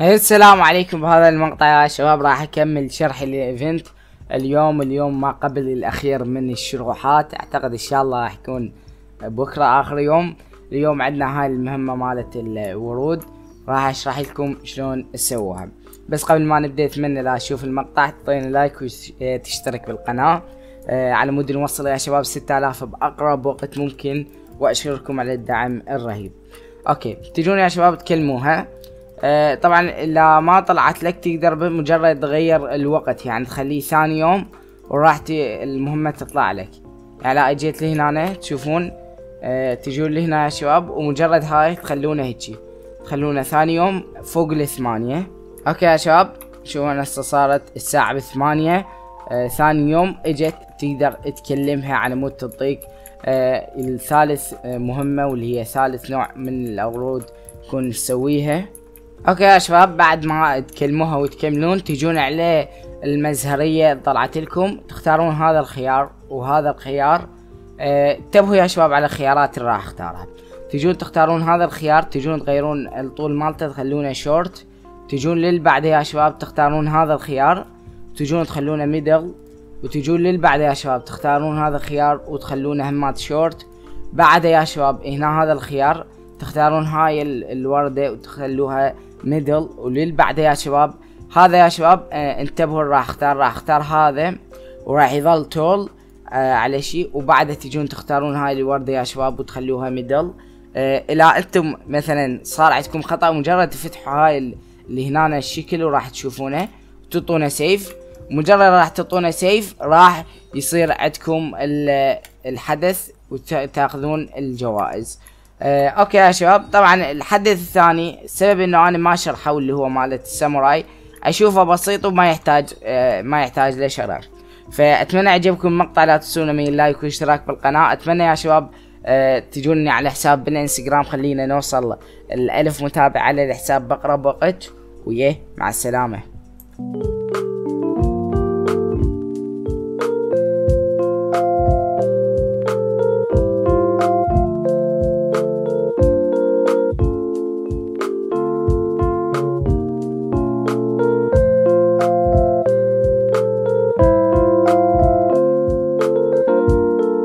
السلام عليكم. بهذا المقطع يا شباب راح اكمل شرح الايفنت اليوم ما قبل الاخير من الشروحات. اعتقد ان شاء الله راح يكون بكره اخر يوم. اليوم عندنا هاي المهمه مالت الورود، راح اشرح لكم شلون تسووها. بس قبل ما نبدا اتمنى اذا تشوف المقطع تعطيني لايك وتشترك بالقناه على مود نوصل يا شباب 6000 باقرب وقت ممكن، واشكركم على الدعم الرهيب. اوكي، تجون يا شباب تكلموها. طبعا اذا ما طلعت لك تقدر بمجرد تغير الوقت، يعني تخليه ثاني يوم وراح المهمه تطلع لك. يعني اجيت لهنا تشوفون تجون لهنا يا شباب، ومجرد هاي تخلونه هيجي، تخلونه ثاني يوم فوق ال8. اوكي يا شباب، شوفوا هسه صارت الساعه ب8 ثاني يوم اجت. تقدر تكلمها على مود تعطيك الثالث مهمه، واللي هي ثالث نوع من الورود تكون تسويها. اوكي يا شباب، بعد ما تكلموها وتكملون تجون على المزهريه طلعت لكم، تختارون هذا الخيار وهذا الخيار. انتبهوا يا شباب على الخيارات اللي راح اختارها. تجون تختارون هذا الخيار، تجون تغيرون الطول مالته تخلونه شورت. تجون للبعده يا شباب تختارون هذا الخيار، تجون تخلونه ميدل. وتجون للبعده يا شباب تختارون هذا الخيار وتخلونه همات شورت. بعده يا شباب هنا هذا الخيار، تختارون هاي الورده وتخلوها ميدل. وللبعده يا شباب هذا يا شباب انتبهوا راح اختار هذا وراح يظل تول على شيء. وبعده تجون تختارون هاي الورده يا شباب وتخلوها ميدل. الى انتم مثلا صار عندكم خطا، مجرد تفتحوا هاي اللي هنا الشكل وراح تشوفونه وتعطونه سيف. مجرد راح تعطونه سيف راح يصير عندكم الحدث وتاخذون الجوائز. اوكي يا شباب، طبعا الحدث الثاني السبب انه انا ما شرحه اللي هو مالت الساموراي، اشوفه بسيط وما يحتاج ما يحتاج له شرح. فاتمنى عجبكم المقطع، لا تنسون من اللايك والاشتراك بالقناه. اتمنى يا شباب تجوني على حساب بالانستغرام، خلينا نوصل 1000 متابع على الحساب باقرب وقت. وياه مع السلامه.